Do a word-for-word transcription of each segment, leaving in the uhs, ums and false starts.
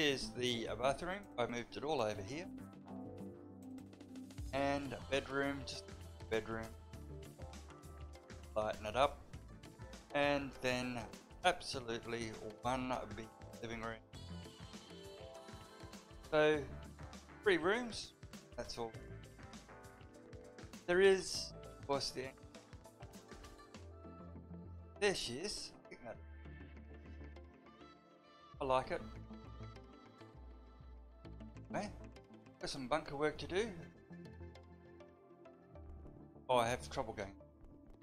Here's the bathroom. I moved it all over here. And a bedroom, just a bedroom. Lighten it up. And then absolutely one big living room. So three rooms, that's all. There is, of course, the there she is. I like it. Okay, got some bunker work to do. Oh, I have trouble going.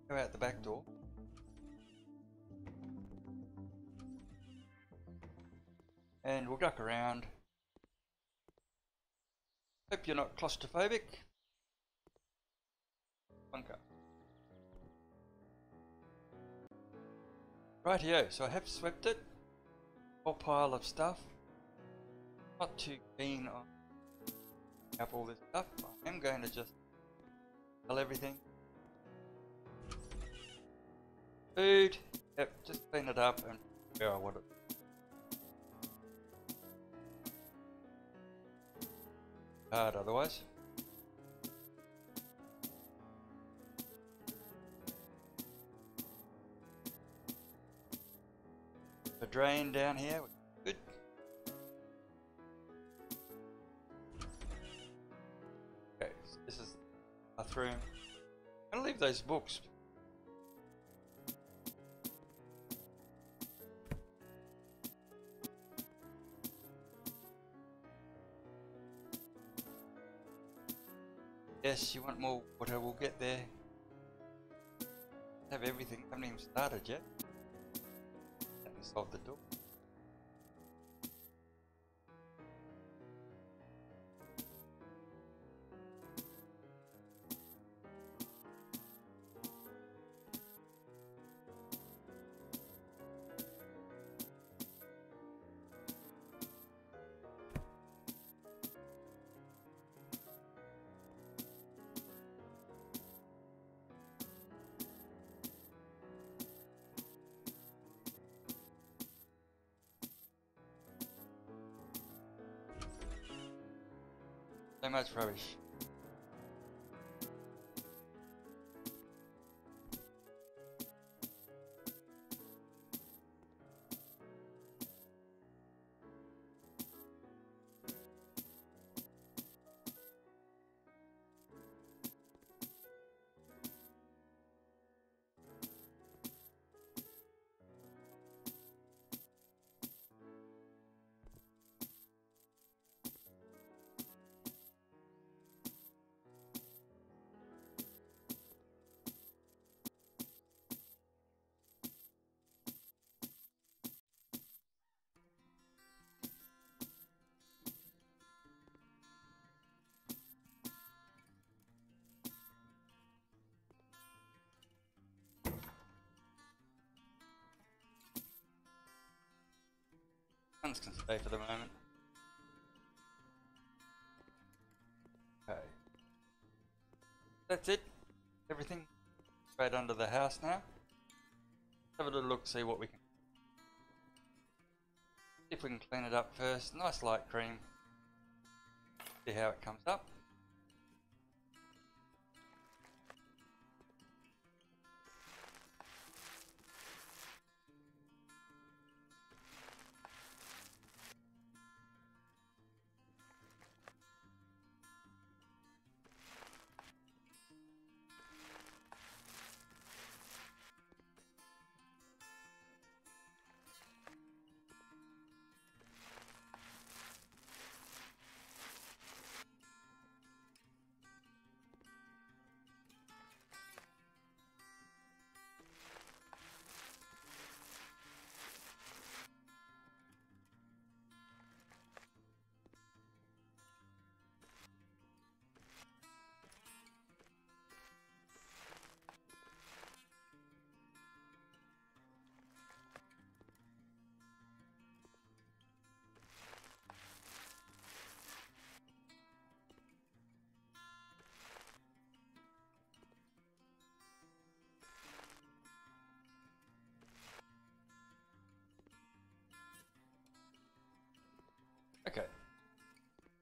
Go out the back door. And we'll duck around. Hope you're not claustrophobic. Bunker. Rightio, so I have swept it. Whole pile of stuff. Not too keen on picking up all this stuff. I am going to just sell everything. Food. Yep, just clean it up and where I want it. Hard otherwise. The drain down here, good. Okay, so this is the bathroom. I'm gonna leave those books. Yes, you want more water, we'll get there. Have everything, haven't even started yet. Let me solve the door. So much rubbish. Guns can stay for the moment. Okay. That's it. Everything straight under the house now. Have a little look, see what we can. If we can clean it up first. Nice light cream. See how it comes up.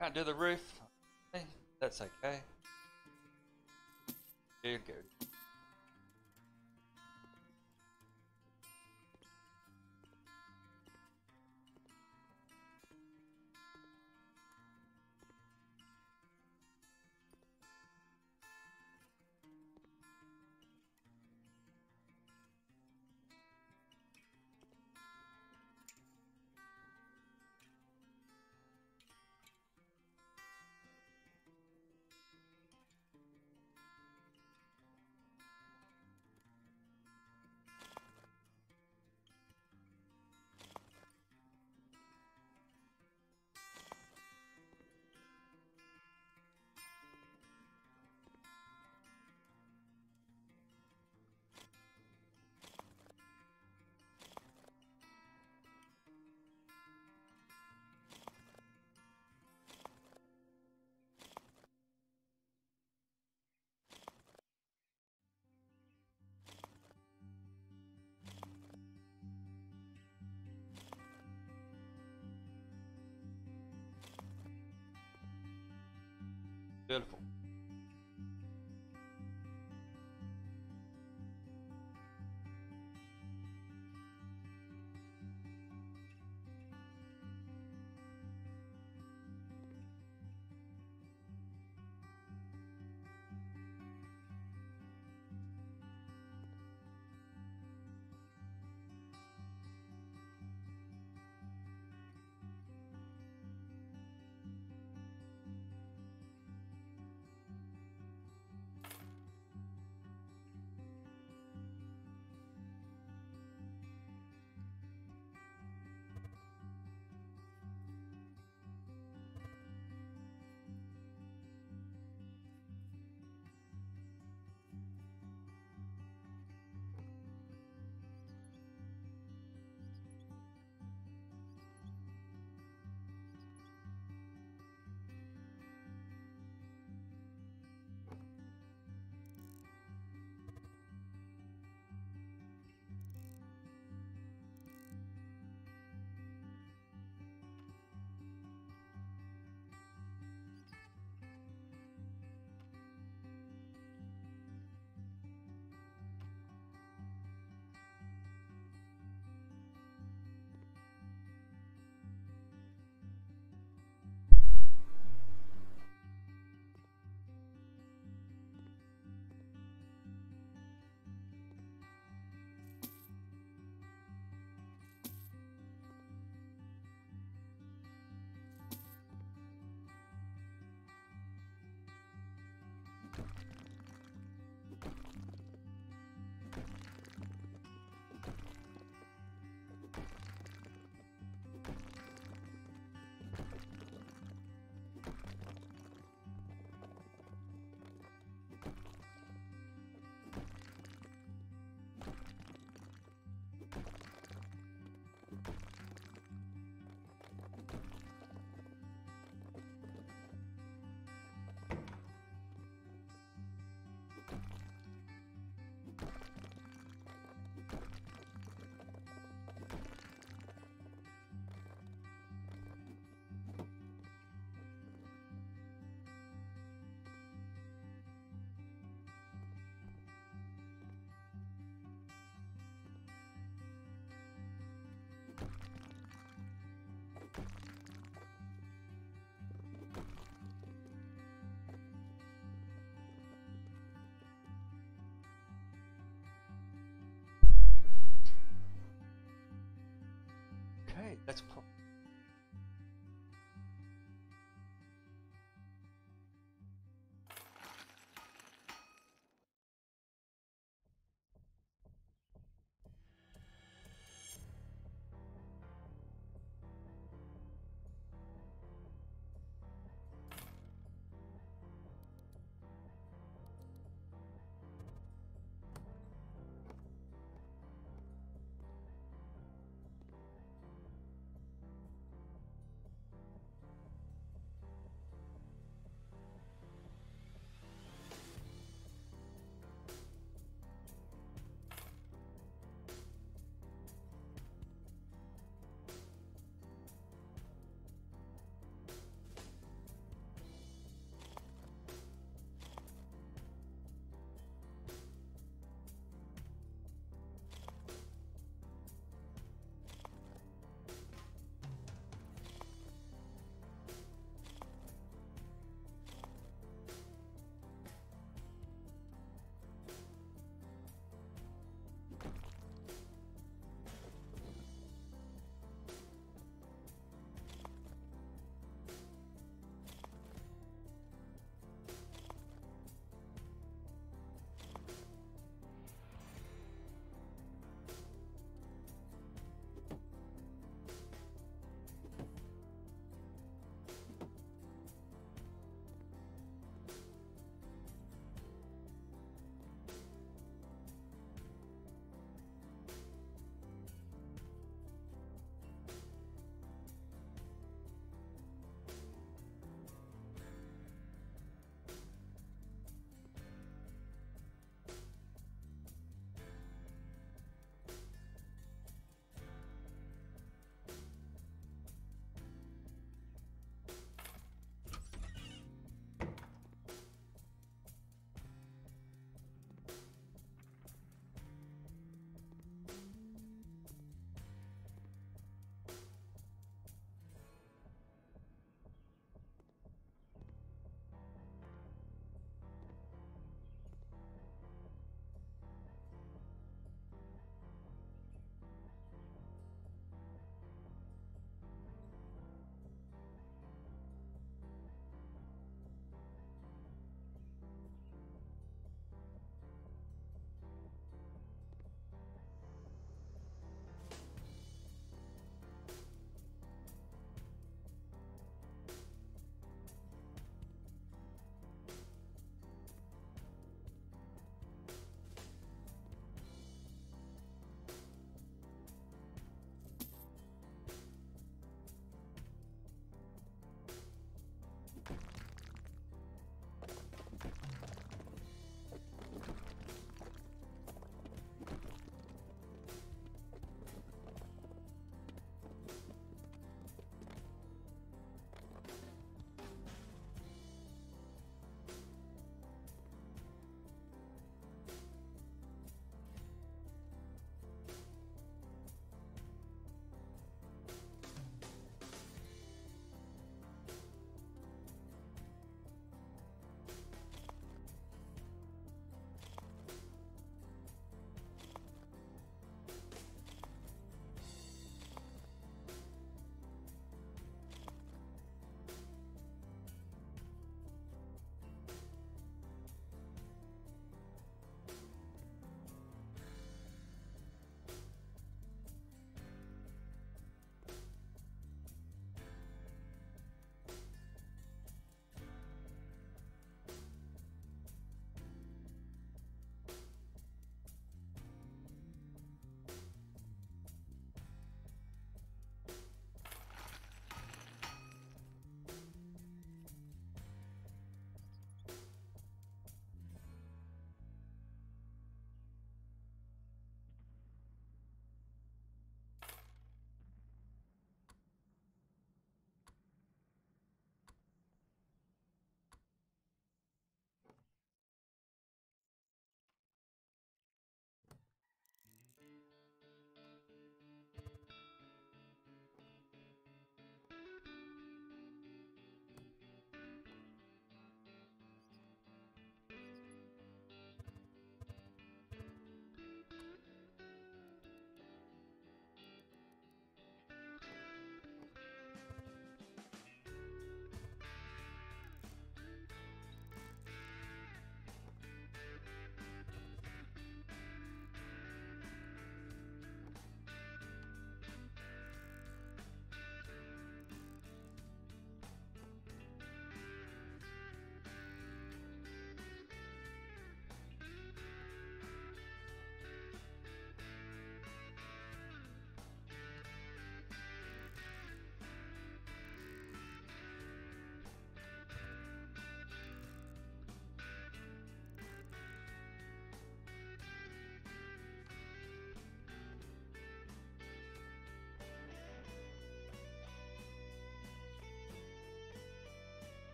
Can't do the roof. That's okay. Here you go. Beautiful. That's cool.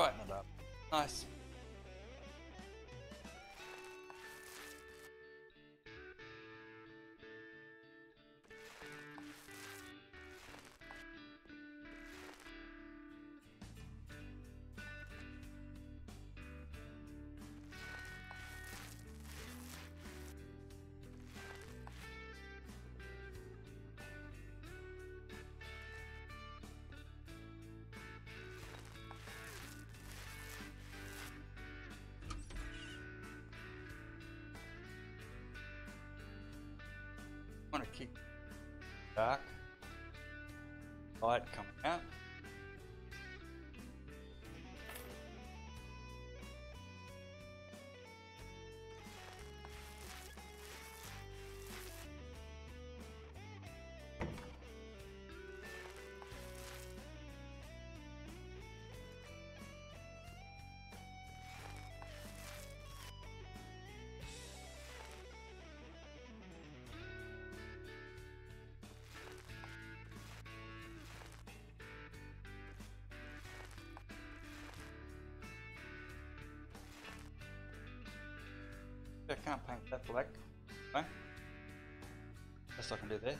Right, not bad. Nice. I'm going to keep back, light coming out. I can't paint that black. No? That's what I can do there.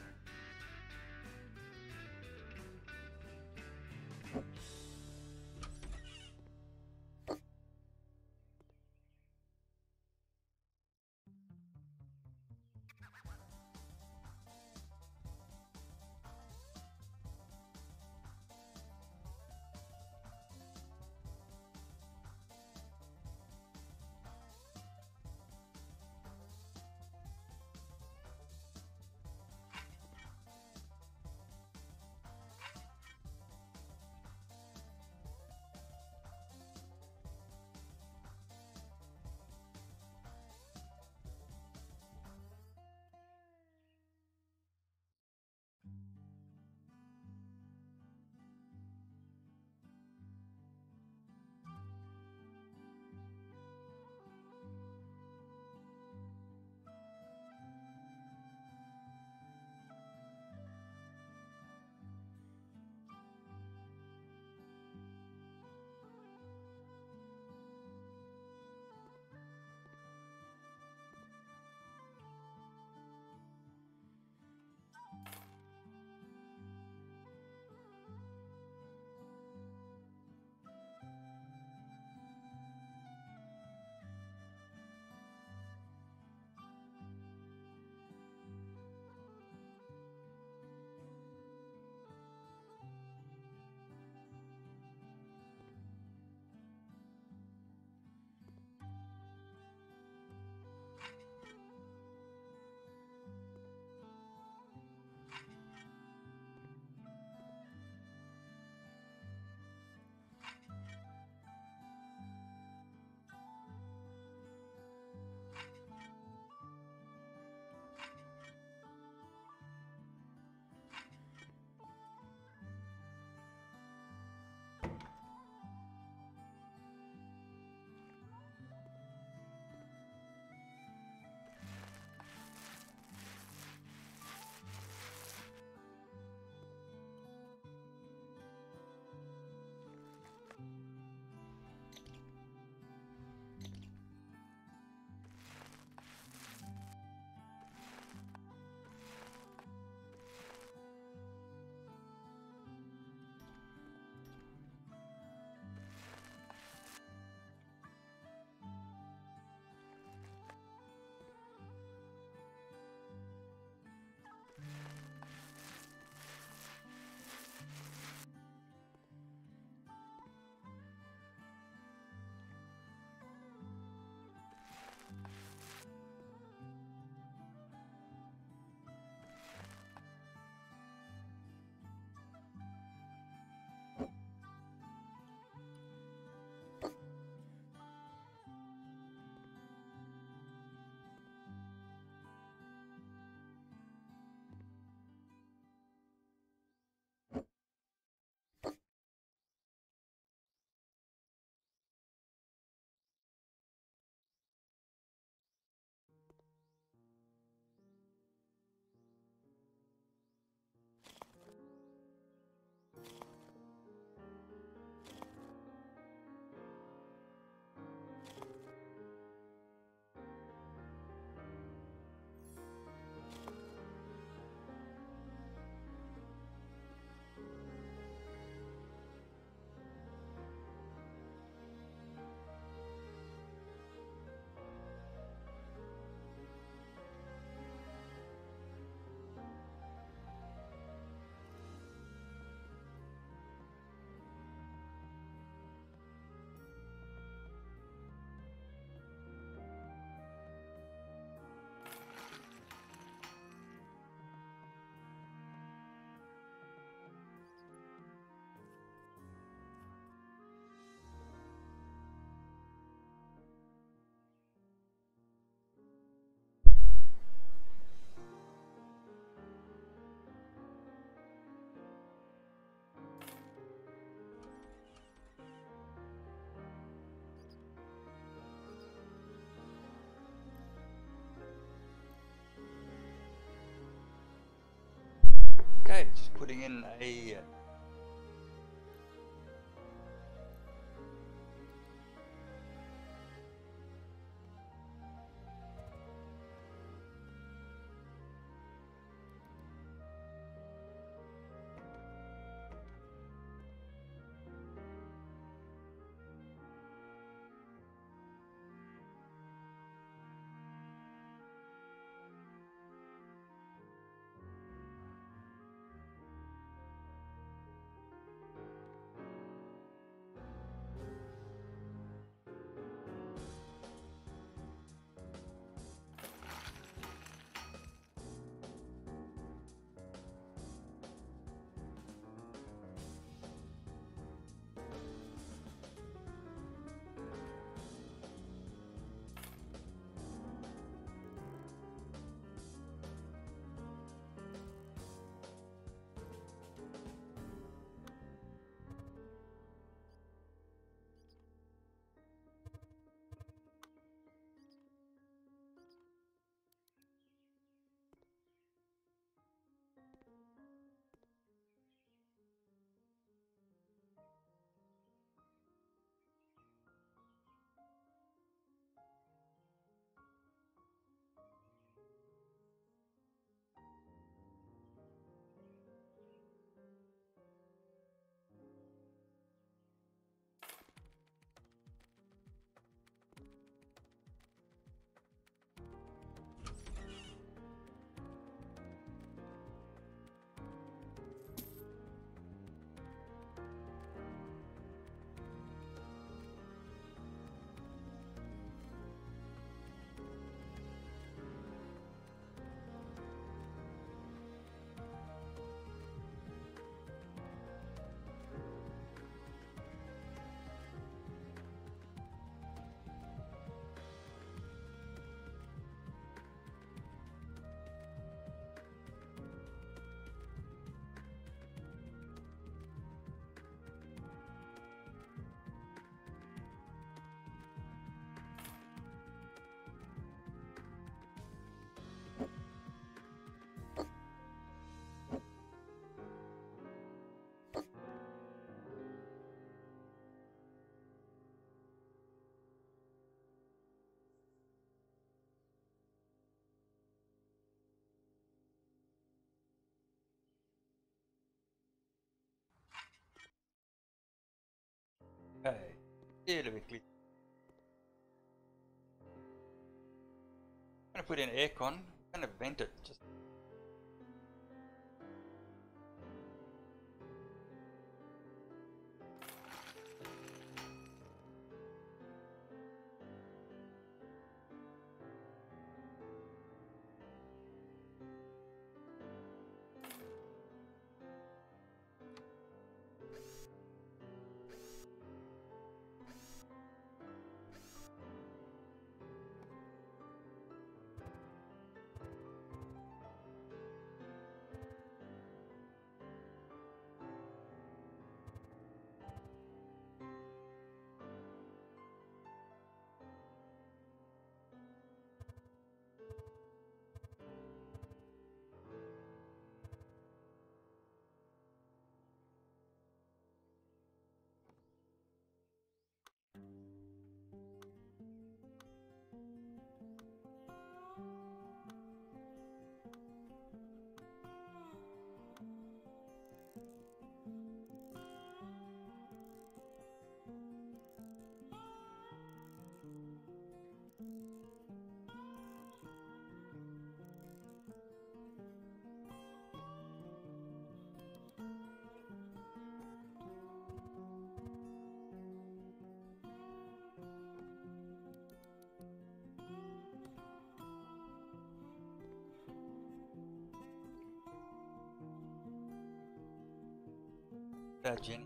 Okay, just putting in a uh, Okay, here we click. I'm gonna put in aircon. I'm gonna vent it. Just Virgin.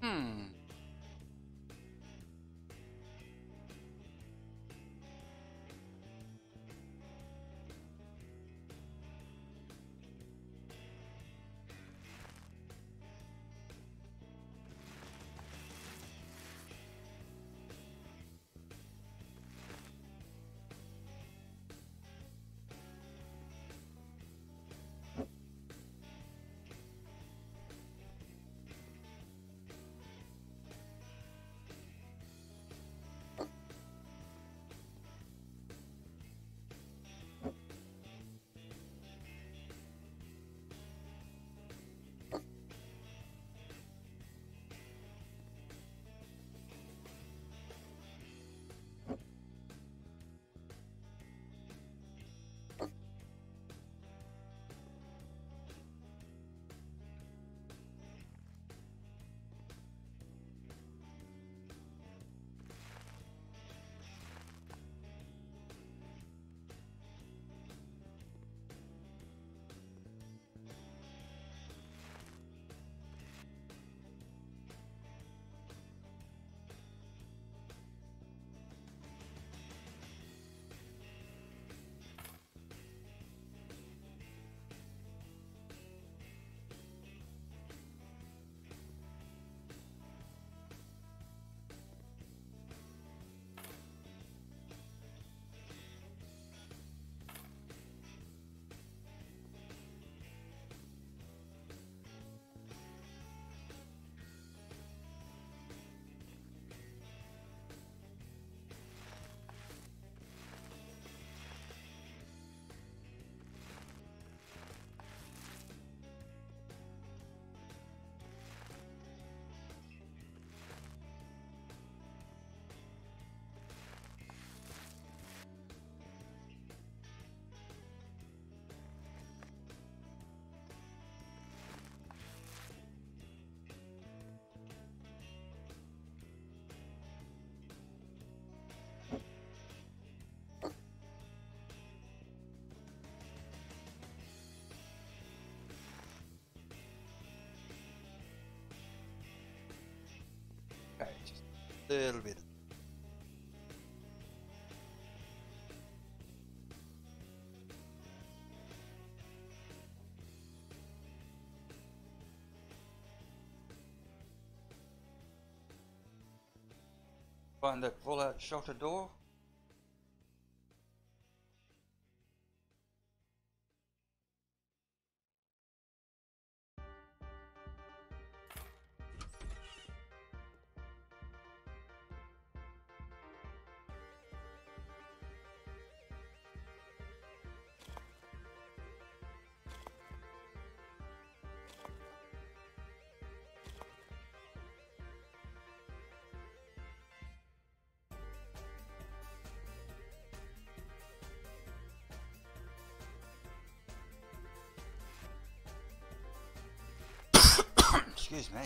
Hmm. Okay, just a little bit. Find that pull-out shelter door. Excuse me.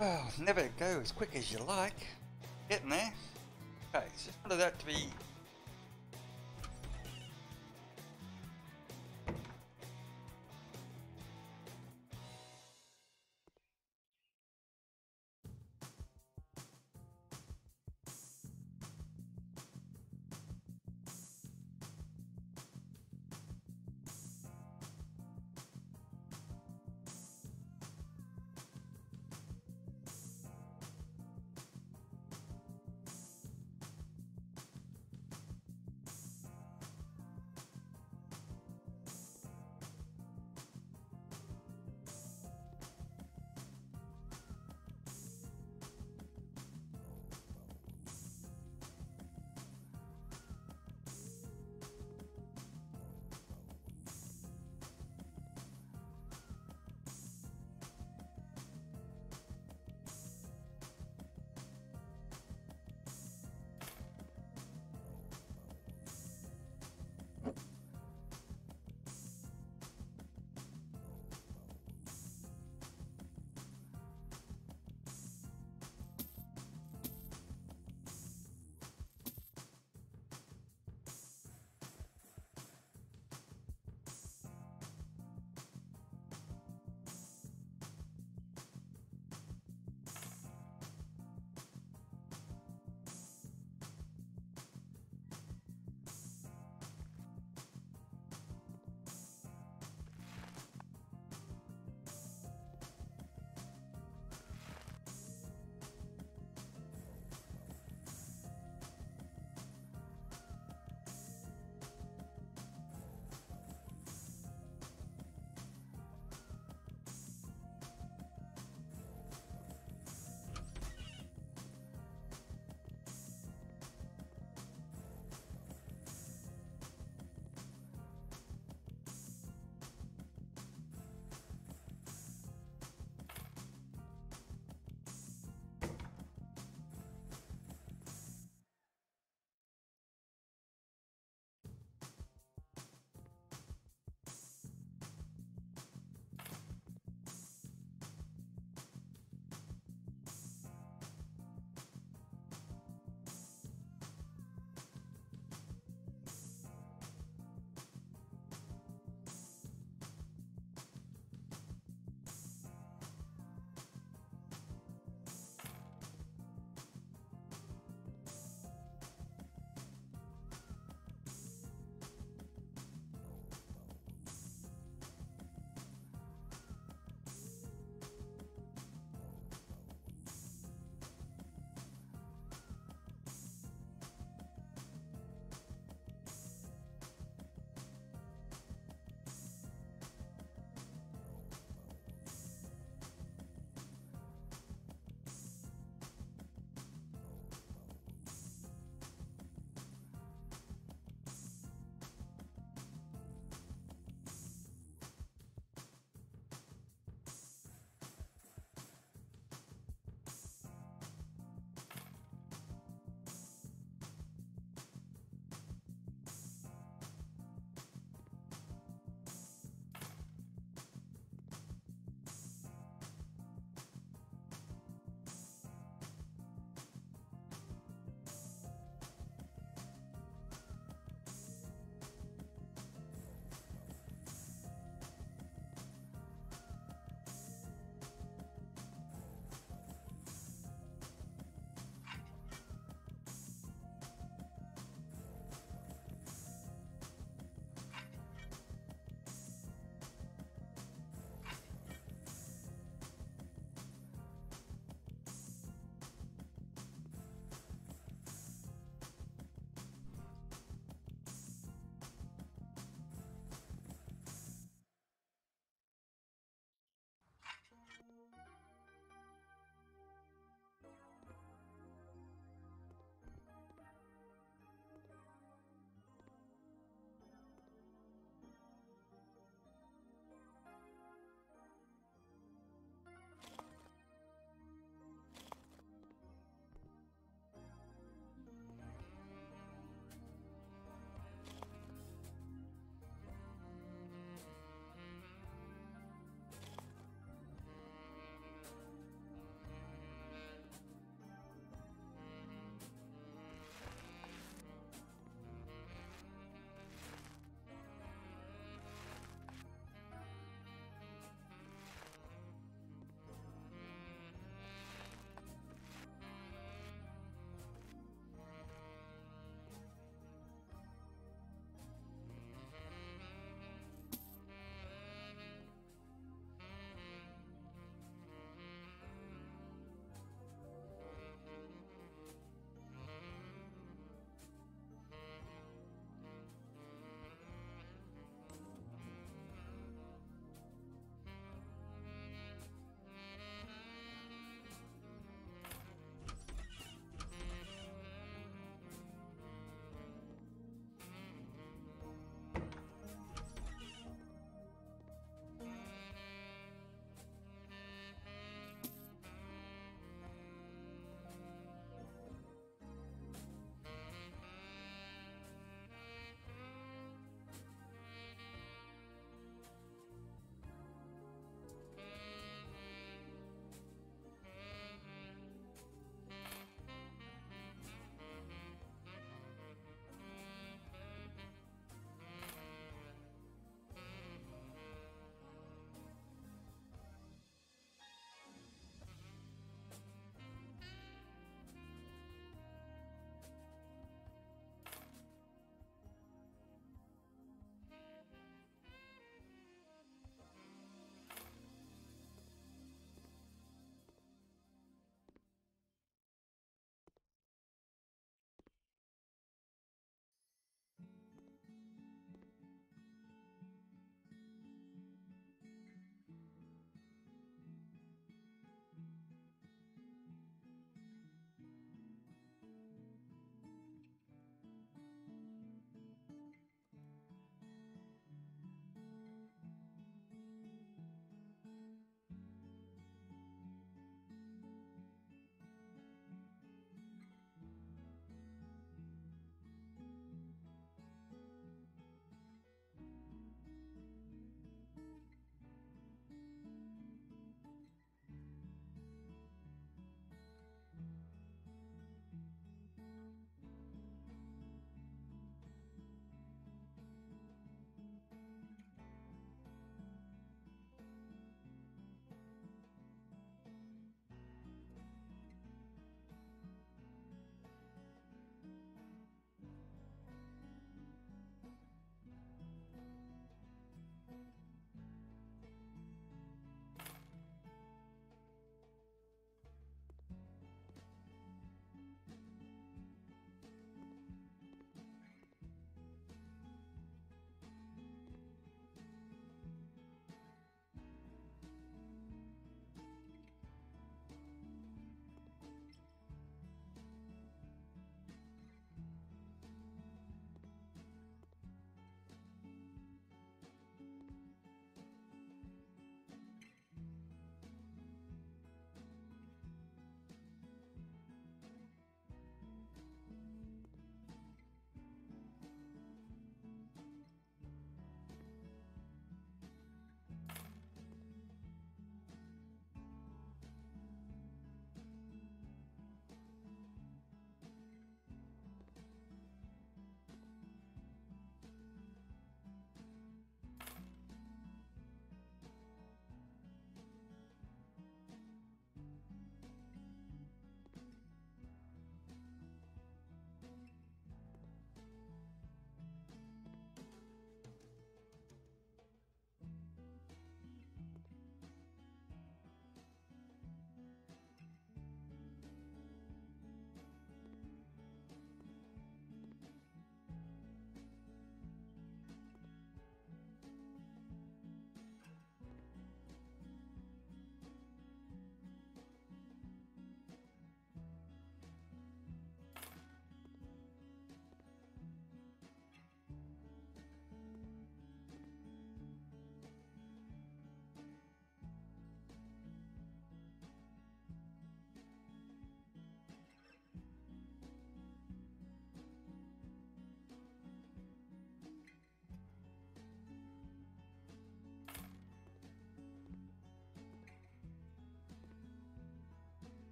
Well, never go as quick as you like. Getting there. Okay, so just wanted that to be...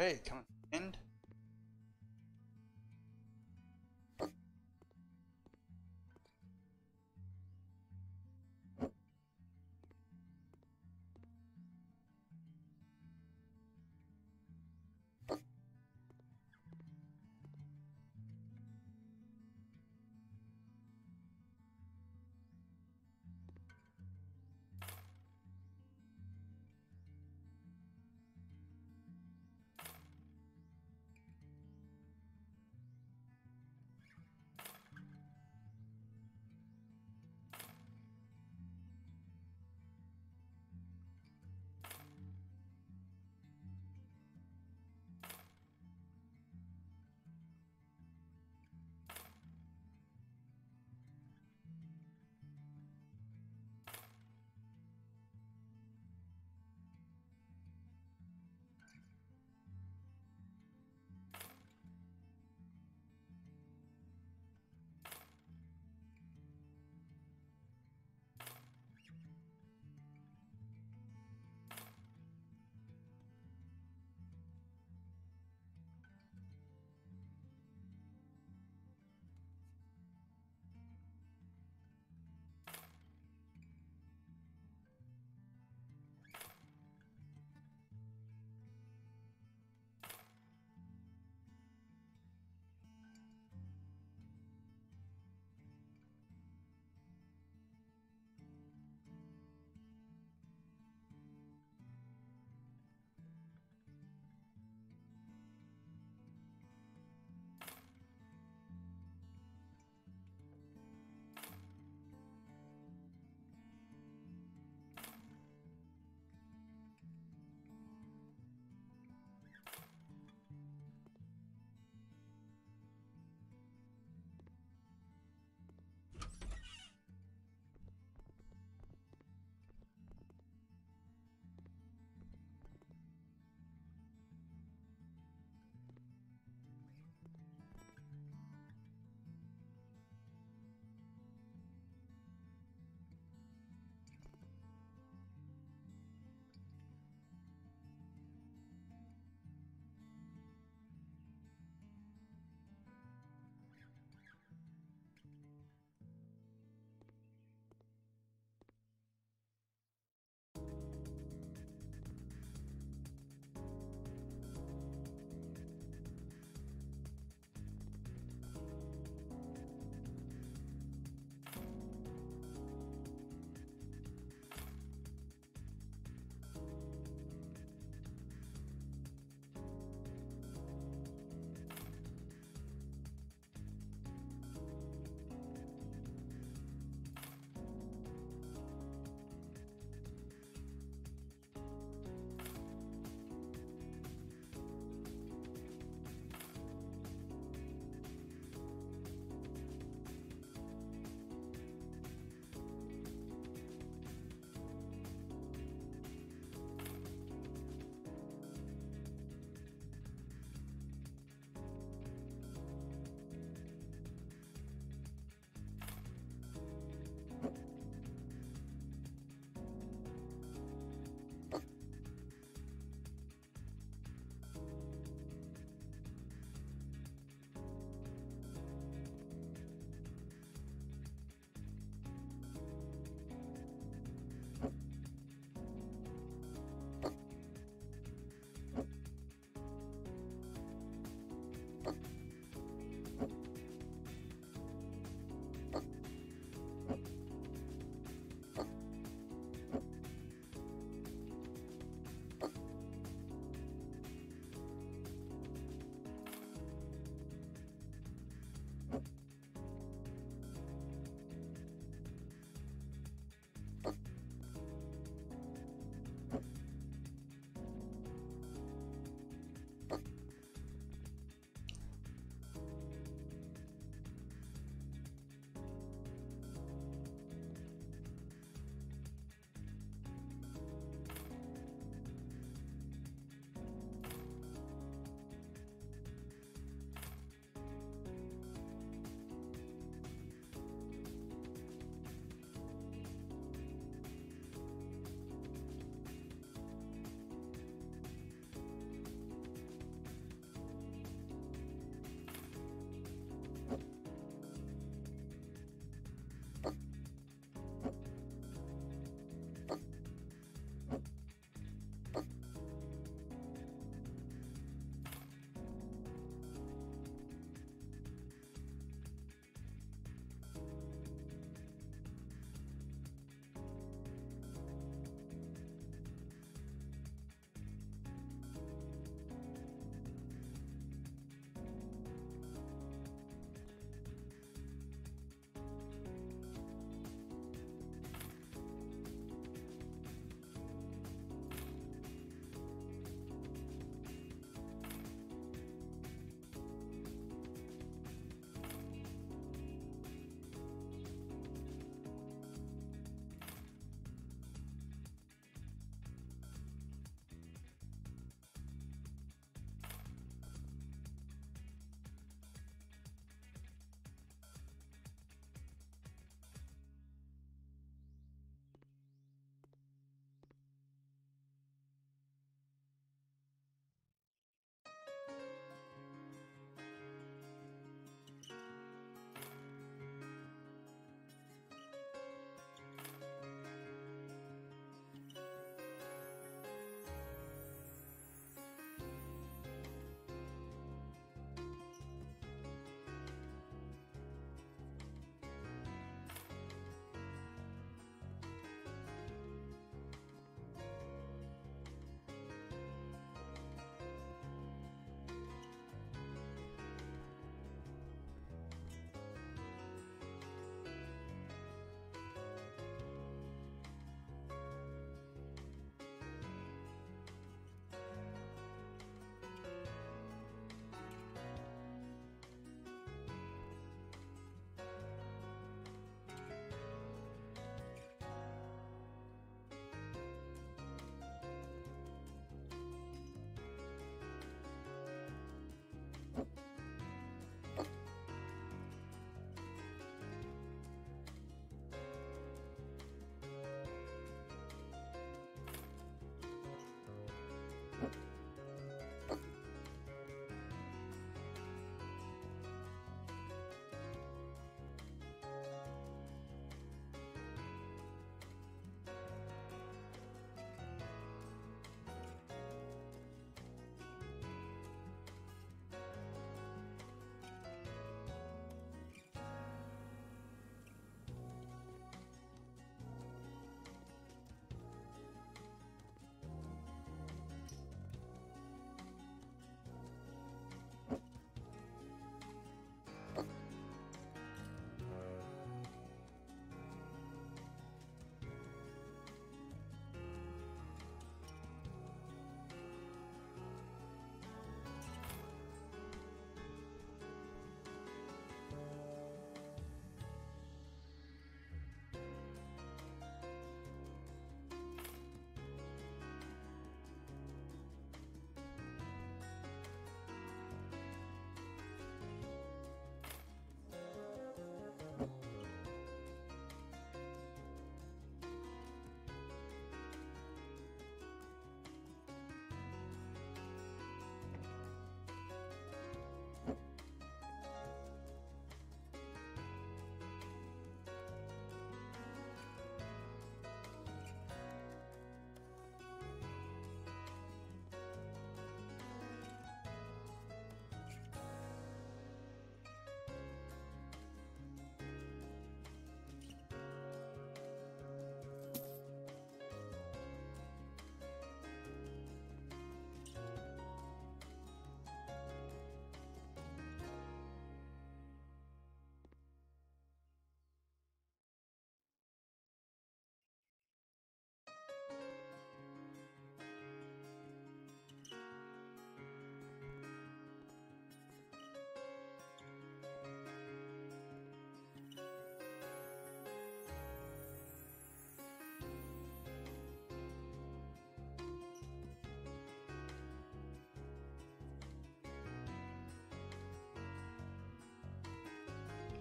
Okay, come on, end.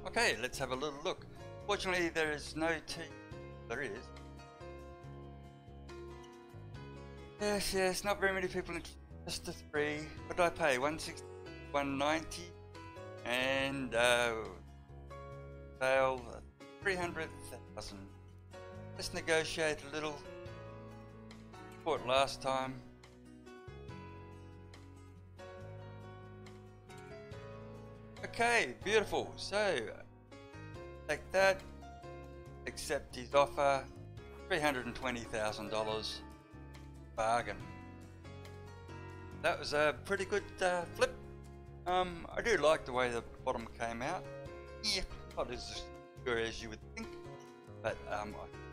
Okay, let's have a little look. Fortunately, there is no tea. There is. Yes, yes, not very many people in just the three. What did I pay? one sixty, one ninety, and uh, sale three hundred thousand. Let's negotiate a little. Bought last time. Okay, beautiful. So, take that. Accept his offer. three hundred twenty thousand dollars. Bargain. That was a pretty good uh, flip. Um, I do like the way the bottom came out. Yeah, not as good as you would think, but um, I